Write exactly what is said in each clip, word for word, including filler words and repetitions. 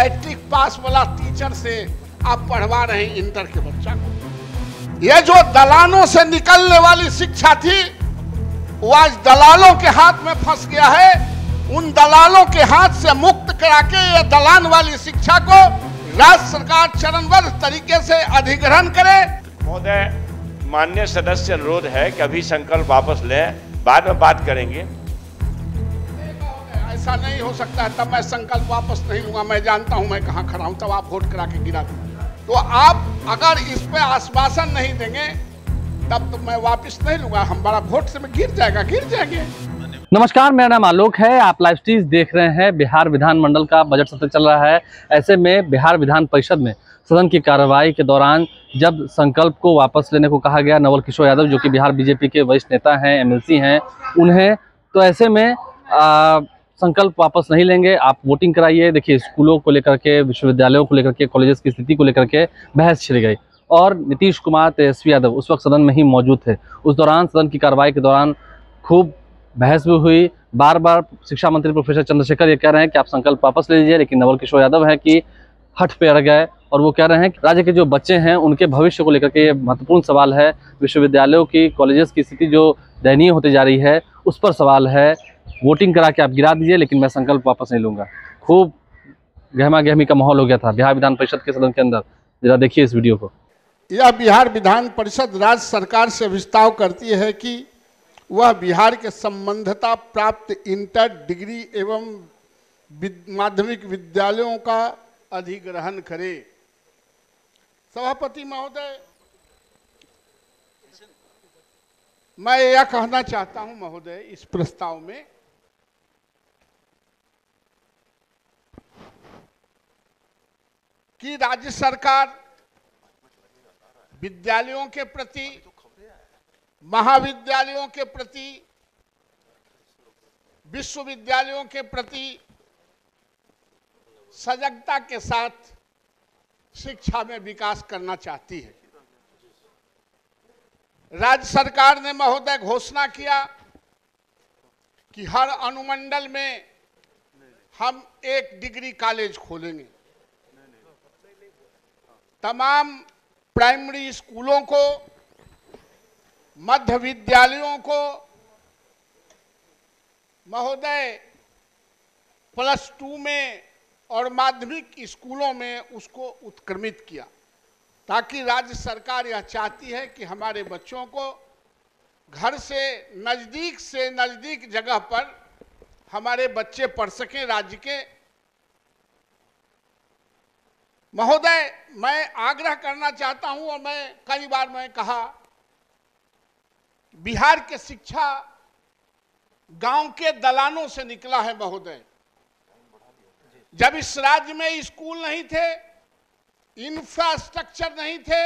Matric pass वाला teacher से आप पढ़वा रहे हैं इंटर के बच्चा को। यह जो दलालों से निकलने वाली शिक्षा थी वो आज दलालों के हाथ में फंस गया है। उन दलालों के हाथ से मुक्त करा के यह दलान वाली शिक्षा को राज्य सरकार चरणबद्ध तरीके से अधिग्रहण करे। महोदय, माननीय सदस्य से अनुरोध है कि अभी संकल्प वापस लें, बाद में बात करेंगे। ऐसा नहीं हो सकता है, तब मैं संकल्प वापस नहीं लूंगा। मैं जानता हूं मैं कहां खड़ा हूं, तब आप वोट करा के गिरा दूंगा। तो आप अगर इस पे आश्वासन नहीं देंगे तब तो मैं वापस नहीं लूंगा। हमारा वोट से में गिर जाएगा, गिर जाएंगे। नमस्कार, मेरा नाम आलोक है। आप लाइव स्ट्रीम देख रहे हैं। बिहार विधानमंडल का बजट सत्र चल रहा है। ऐसे में बिहार विधान परिषद में सदन की कार्रवाई के दौरान जब संकल्प को वापस लेने को कहा गया, नवल किशोर यादव जो कि बिहार बीजेपी के वरिष्ठ नेता हैं, एमएलसी हैं, उन्हें तो ऐसे में आ, संकल्प वापस नहीं लेंगे, आप वोटिंग कराइए। देखिए, स्कूलों को लेकर के, विश्वविद्यालयों को लेकर के, कॉलेजेस की स्थिति को लेकर के बहस छिड़ गई और नीतीश कुमार, तेजस्वी यादव उस वक्त सदन में ही मौजूद थे। उस दौरान सदन की कार्रवाई के दौरान खूब बहस भी हुई। बार बार शिक्षा मंत्री प्रोफेसर चंद्रशेखर ये कह रहे हैं कि आप संकल्प वापस ले लीजिए, लेकिन नवल किशोर यादव हैं कि हठ पे अड़ गए और वो कह रहे हैं कि राज्य के जो बच्चे हैं उनके भविष्य को लेकर के ये महत्वपूर्ण सवाल है। विश्वविद्यालयों की, कॉलेजेस की स्थिति जो दयनीय होती जा रही है उस पर सवाल है। वोटिंग करा के आप गिरा दीजिए, लेकिन मैं संकल्प वापस नहीं लूँगा। खूब गहमा गहमी का माहौल हो गया था बिहार विधान परिषद के सदन के अंदर। जरा देखिए इस वीडियो को। यह बिहार विधान परिषद राज्य सरकार से विस्ताव करती है कि वह बिहार के संबद्धता प्राप्त इंटर, डिग्री एवं माध्यमिक विद्यालयों का अधिग्रहण करे। सभापति महोदय, मैं यह कहना चाहता हूं महोदय, इस प्रस्ताव में कि राज्य सरकार विद्यालयों के प्रति, महाविद्यालयों के प्रति, विश्वविद्यालयों के प्रति सजगता के साथ शिक्षा में विकास करना चाहती है। राज्य सरकार ने महोदय घोषणा किया कि हर अनुमंडल में हम एक डिग्री कॉलेज खोलेंगे। तमाम प्राइमरी स्कूलों को, मध्य विद्यालयों को महोदय प्लस टू में और माध्यमिक स्कूलों में उसको उत्क्रमित किया, ताकि राज्य सरकार यह चाहती है कि हमारे बच्चों को घर से नज़दीक से नज़दीक जगह पर हमारे बच्चे पढ़ सकें राज्य के। महोदय, मैं आग्रह करना चाहता हूं और मैं कई बार मैं कहा, बिहार के शिक्षा गांव के दलानों से निकला है महोदय। जब इस राज्य में स्कूल नहीं थे, इंफ्रास्ट्रक्चर नहीं थे,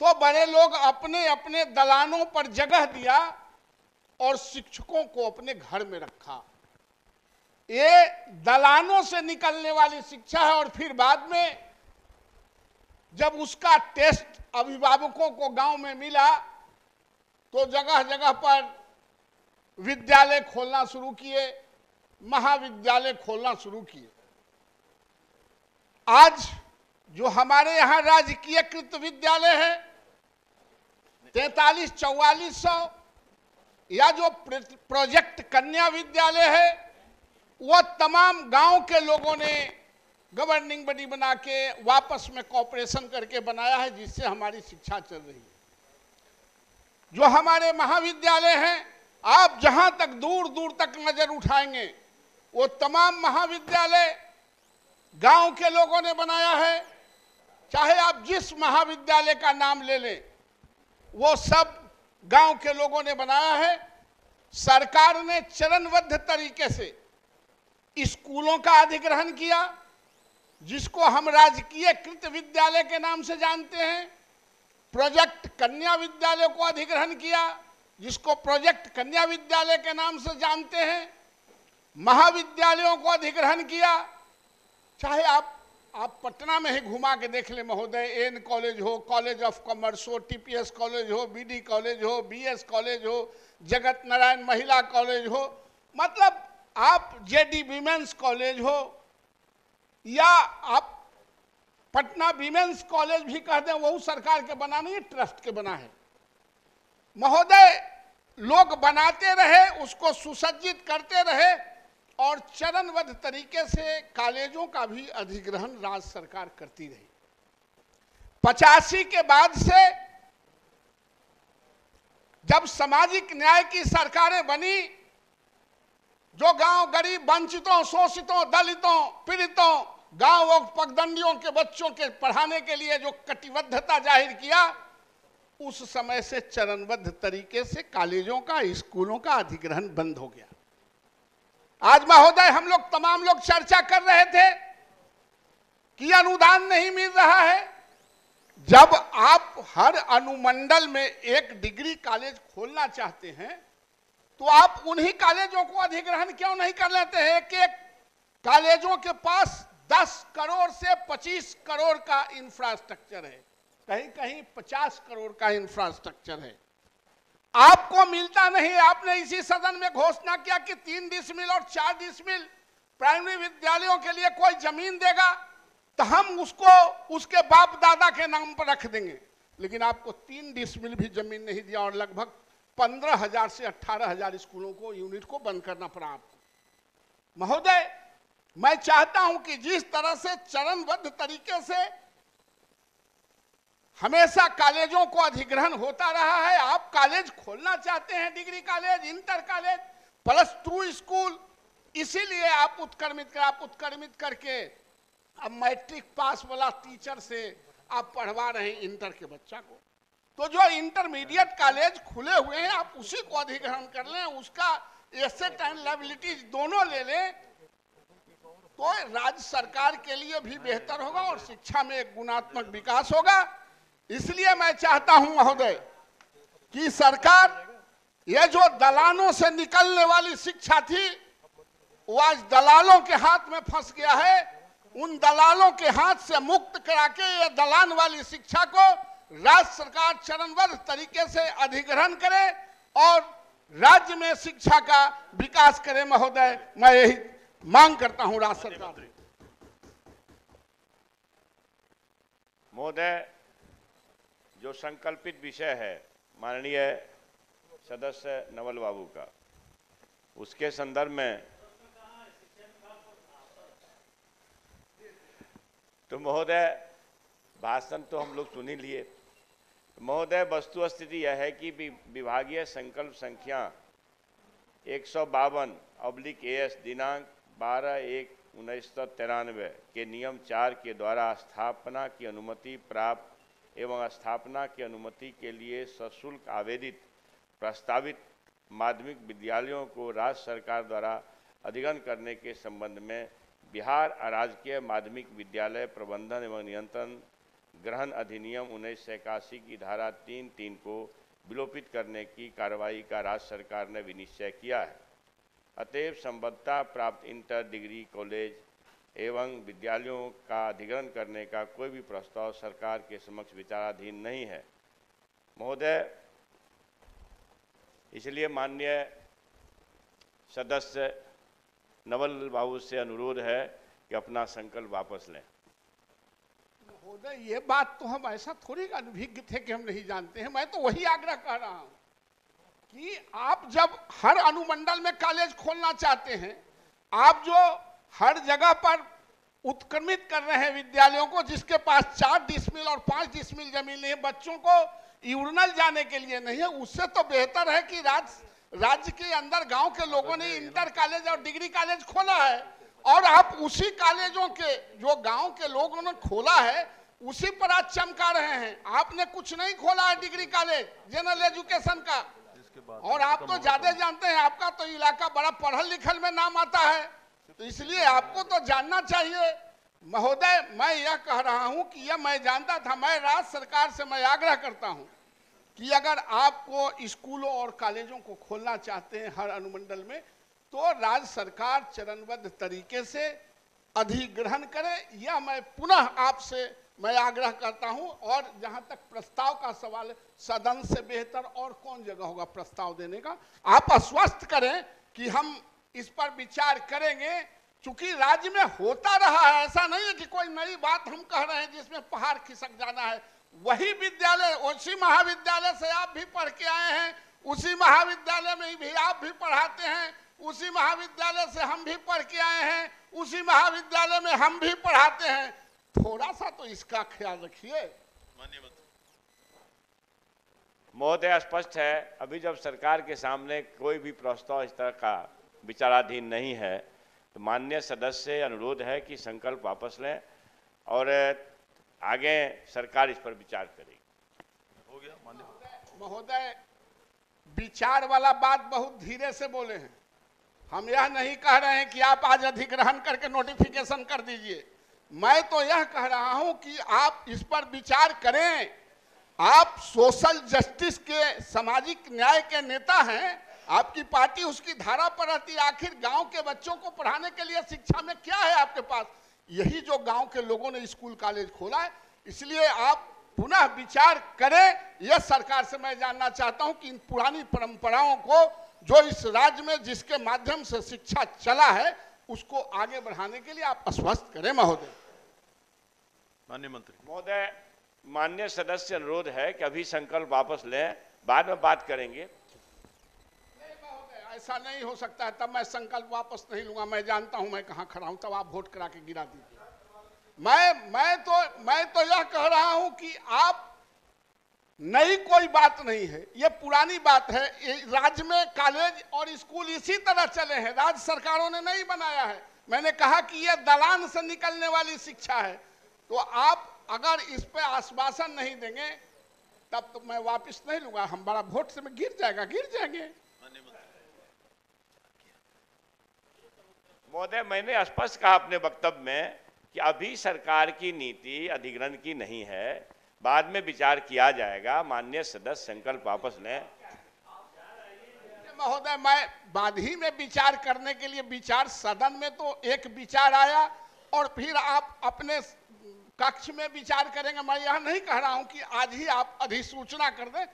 तो बड़े लोग अपने अपने दलानों पर जगह दिया और शिक्षकों को अपने घर में रखा। ये दलानों से निकलने वाली शिक्षा है। और फिर बाद में जब उसका टेस्ट अभिभावकों को गांव में मिला तो जगह जगह पर विद्यालय खोलना शुरू किए, महाविद्यालय खोलना शुरू किए। आज जो हमारे यहाँ राजकीयकृत विद्यालय है तैतालीस चौवालीस सौ, या जो प्रोजेक्ट कन्या विद्यालय है, वह तमाम गांव के लोगों ने गवर्निंग बॉडी बना के वापस में कॉपरेशन करके बनाया है, जिससे हमारी शिक्षा चल रही है। जो हमारे महाविद्यालय हैं, आप जहां तक दूर दूर तक नजर उठाएंगे वो तमाम महाविद्यालय गांव के लोगों ने बनाया है। चाहे आप जिस महाविद्यालय का नाम ले लें, वो सब गांव के लोगों ने बनाया है। सरकार ने चरणबद्ध तरीके से स्कूलों का अधिग्रहण किया, जिसको हम राजकीयकृत विद्यालय के नाम से जानते हैं। प्रोजेक्ट कन्या विद्यालय को अधिग्रहण किया, जिसको प्रोजेक्ट कन्या विद्यालय के नाम से जानते हैं। महाविद्यालयों को अधिग्रहण किया। चाहे आप आप पटना में ही घुमा के देख ले महोदय, एन कॉलेज हो, कॉलेज ऑफ कॉमर्स हो, टीपीएस कॉलेज हो, बीडी कॉलेज हो, बीएस कॉलेज हो, जगत नारायण महिला कॉलेज हो, मतलब आप जेडी वीमेंस कॉलेज हो, या आप पटना वीमेंस कॉलेज भी कह दें, वो सरकार के बना नहीं, ट्रस्ट के बना है। महोदय, लोग बनाते रहे, उसको सुसज्जित करते रहे और चरणबद्ध तरीके से कॉलेजों का भी अधिग्रहण राज्य सरकार करती रही। पचासी के बाद से जब सामाजिक न्याय की सरकारें बनी, जो गांव गरीब वंचितों, शोषितों, दलितों, पीड़ितों, गांव और पगडंडियों के बच्चों के पढ़ाने के लिए जो कटिबद्धता जाहिर किया, उस समय से चरणबद्ध तरीके से कॉलेजों का, स्कूलों का अधिग्रहण बंद हो गया। आज महोदय, हम लोग तमाम लोग चर्चा कर रहे थे कि अनुदान नहीं मिल रहा है। जब आप हर अनुमंडल में एक डिग्री कॉलेज खोलना चाहते हैं तो आप उन्हीं कॉलेजों को अधिग्रहण क्यों नहीं कर लेते हैं? कि कॉलेजों के पास दस करोड़ से पच्चीस करोड़ का इंफ्रास्ट्रक्चर है, कहीं कहीं पचास करोड़ का इंफ्रास्ट्रक्चर है, आपको मिलता नहीं। आपने इसी सदन में घोषणा किया कि तीन डिसमिल और चार डिसमिल प्राइमरी विद्यालयों के लिए कोई जमीन देगा तो हम उसको उसके बाप दादा के नाम पर रख देंगे, लेकिन आपको तीन डिसमिल भी जमीन नहीं दिया और लगभग पंद्रह हजार से अट्ठारह हजार स्कूलों को, यूनिट को बंद करना पड़ा आपको। महोदय, मैं चाहता हूं कि जिस तरह से चरणबद्ध तरीके से हमेशा कॉलेजों को अधिग्रहण होता रहा है, आप कॉलेज खोलना चाहते हैं, degree college, inter college, plus two school, इसीलिए आप उत्क्रमित कर आप उत्क्रमित करके अब मैट्रिक पास वाला टीचर से आप पढ़वा रहे हैं इंटर के बच्चा को। तो जो इंटरमीडिएट कॉलेज खुले हुए हैं, आप उसी को अधिग्रहण कर लें, उसका एसेट एंड लायबिलिटीज दोनों ले लें, तो राज्य सरकार के लिए भी बेहतर होगा और शिक्षा में एक गुणात्मक विकास होगा। इसलिए मैं चाहता हूं महोदय कि सरकार, यह जो दलालों से निकलने वाली शिक्षा थी, वो आज दलालों के हाथ में फंस गया है। उन दलालों के हाथ से मुक्त करा के ये दलान वाली शिक्षा को राज्य सरकार चरणबद्ध तरीके से अधिग्रहण करे और राज्य में शिक्षा का विकास करे। महोदय, मैं यही मांग करता हूं राज्य सरकार से। महोदय, जो संकल्पित विषय है माननीय सदस्य नवल बाबू का, उसके संदर्भ में तो महोदय, भाषण तो हम लोग सुन ही लिए। महोदय, वस्तुस्थिति यह है कि विभागीय संकल्प संख्या एक सौ बावन अब्लिक एस दिनांक बारह एक उन्नीस सौ तिरानवे के नियम चार के द्वारा स्थापना की अनुमति प्राप्त एवं स्थापना की अनुमति के लिए सशुल्क आवेदित प्रस्तावित माध्यमिक विद्यालयों को राज्य सरकार द्वारा अधिग्रहण करने के संबंध में बिहार राज्य माध्यमिक विद्यालय प्रबंधन एवं नियंत्रण ग्रहण अधिनियम उन्नीस सौ इक्यासी की धारा तीन तीन को विलोपित करने की कार्रवाई का राज्य सरकार ने विनिश्चय किया है। अतएव संबद्धता प्राप्त इंटर डिग्री कॉलेज एवं विद्यालयों का अधिग्रहण करने का कोई भी प्रस्ताव सरकार के समक्ष विचाराधीन नहीं है। महोदय, इसलिए माननीय सदस्य नवल बाबू से अनुरोध है कि अपना संकल्प वापस लें। महोदय, ये बात तो हम ऐसा थोड़ी अनभिज्ञ थे कि हम नहीं जानते हैं। मैं तो वही आग्रह कर रहा हूं कि आप जब हर अनुमंडल में कॉलेज खोलना चाहते हैं, आप जो हर जगह पर उत्क्रमित कर रहे हैं विद्यालयों को, जिसके पास चार डिसमिल और पांच डिसमिल जमीन है, बच्चों को यूरनल जाने के लिए नहीं है, उससे तो बेहतर है कि राज्य राज्य के अंदर गांव के लोगों ने इंटर कॉलेज और डिग्री कॉलेज खोला है और आप उसी कॉलेजों के जो गांव के लोगों ने खोला है उसी पर आज चमका रहे हैं। आपने कुछ नहीं खोला है डिग्री कॉलेज जनरल एजुकेशन का, और आप तो ज्यादा जानते हैं, आपका तो इलाका बड़ा पढ़ल लिखल में नाम आता है, तो इसलिए आपको तो जानना चाहिए। महोदय, मैं यह कह रहा हूँ कि यह मैं जानता था। मैं राज्य सरकार से मैं आग्रह करता हूँ कि अगर आपको स्कूलों और कॉलेजों को खोलना चाहते हैं हर अनुमंडल में, तो राज्य सरकार चरणबद्ध तरीके से अधिग्रहण करे, यह मैं पुनः आपसे मैं आग्रह करता हूं। और जहां तक प्रस्ताव का सवाल है, सदन से बेहतर और कौन जगह होगा प्रस्ताव देने का। आप आश्वस्त करें कि हम इस पर विचार करेंगे चूंकि राज्य में होता रहा है, ऐसा नहीं है कि कोई नई बात हम कह रहे हैं जिसमें पहाड़ खिसक जाना है। वही विद्यालय, उसी महाविद्यालय से आप भी पढ़ के आए हैं, उसी महाविद्यालय में भी आप भी पढ़ाते हैं, उसी महाविद्यालय से हम भी पढ़ के आए हैं, उसी महाविद्यालय में हम भी पढ़ाते हैं। थोड़ा सा तो इसका ख्याल रखिए। महोदय, स्पष्ट है अभी जब सरकार के सामने कोई भी प्रस्ताव इस तरह का विचाराधीन नहीं है तो माननीय सदस्य से अनुरोध है कि संकल्प वापस लें और आगे सरकार इस पर विचार करेगी। हो गया माननीय महोदय, विचार वाला बात बहुत धीरे से बोले हैं। हम यह नहीं कह रहे हैं कि आप आज अधिग्रहण करके नोटिफिकेशन कर दीजिए। मैं तो यह कह रहा हूं कि आप इस पर विचार करें। आप सोशल जस्टिस के, सामाजिक न्याय के नेता हैं, आपकी पार्टी उसकी धारा पर रहती। आखिर गांव के बच्चों को पढ़ाने के लिए शिक्षा में क्या है आपके पास? यही जो गांव के लोगों ने स्कूल कॉलेज खोला है। इसलिए आप पुनः विचार करें। यह सरकार से मैं जानना चाहता हूं कि इन पुरानी परंपराओं को, जो इस राज्य में जिसके माध्यम से शिक्षा चला है, उसको आगे बढ़ाने के लिए आप आश्वस्त करें। महोदय माननीय मंत्री महोदय, माननीय सदस्य अनुरोध है कि अभी संकल्प वापस लें, बाद में बात करेंगे। ऐसा नहीं हो सकता है, तब मैं संकल्प वापस नहीं लूंगा। मैं जानता हूं मैं कहां खड़ा हूं, तब आप वोट करा के गिरा दीजिए। मैं मैं तो मैं तो यह कह रहा हूं कि आप, नई कोई बात नहीं है, यह पुरानी बात है। राज्य में कॉलेज और स्कूल इसी तरह चले हैं, राज्य सरकारों ने नहीं बनाया है। मैंने कहा कि यह दलान से निकलने वाली शिक्षा है। तो आप अगर इस पर आश्वासन नहीं देंगे तब तो मैं वापस नहीं लूंगा। हम बड़ा वोट से गिर जाएगा, गिर जाएंगे। महोदय, मैंने स्पष्ट कहा अपने वक्तव्य में कि अभी सरकार की नीति अधिग्रहण की नहीं है, बाद में विचार किया जाएगा। माननीय सदस्य संकल्प वापस लें। महोदय, मैं बाद ही में विचार करने के लिए, विचार सदन में तो एक विचार आया और फिर आप अपने कक्ष में विचार करेंगे। मैं यह नहीं कह रहा हूं कि आज ही आप अधिसूचना कर दें।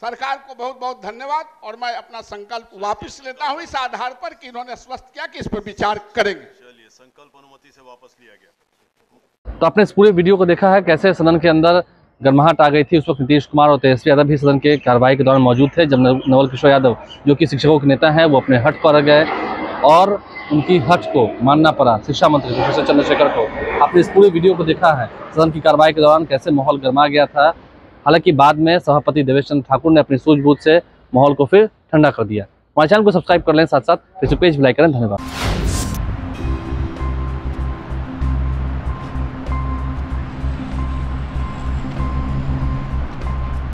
सरकार को बहुत बहुत धन्यवाद और मैं अपना संकल्प वापस लेता हूं इस आधार पर कि इन्होंने स्पष्ट किया कि इस पर विचार करेंगे। चलिए, संकल्प अनुमति से वापस लिया गया। तो आपने इस पूरे वीडियो को देखा है कैसे सदन के अंदर गर्माहट आ गई थी। उस वक्त नीतीश कुमार और तेजस्वी यादव भी सदन के कार्रवाई के दौरान मौजूद थे, जब नवल किशोर यादव, जो कि शिक्षकों के नेता हैं, वो अपने हट पर गए और उनकी हट को मानना पड़ा शिक्षा मंत्री प्रोफेसर चंद्रशेखर को। आपने इस पूरे वीडियो को देखा है सदन की कार्रवाई के दौरान कैसे माहौल गर्मा गया था। हालांकि बाद में सभापति देवेश चंद्र ठाकुर ने अपनी सूझबूझ से माहौल को फिर ठंडा कर दिया। हमारे चैनल को सब्सक्राइब कर लें, साथ साथ फेसबुक पेज भी लाइक करें। धन्यवाद।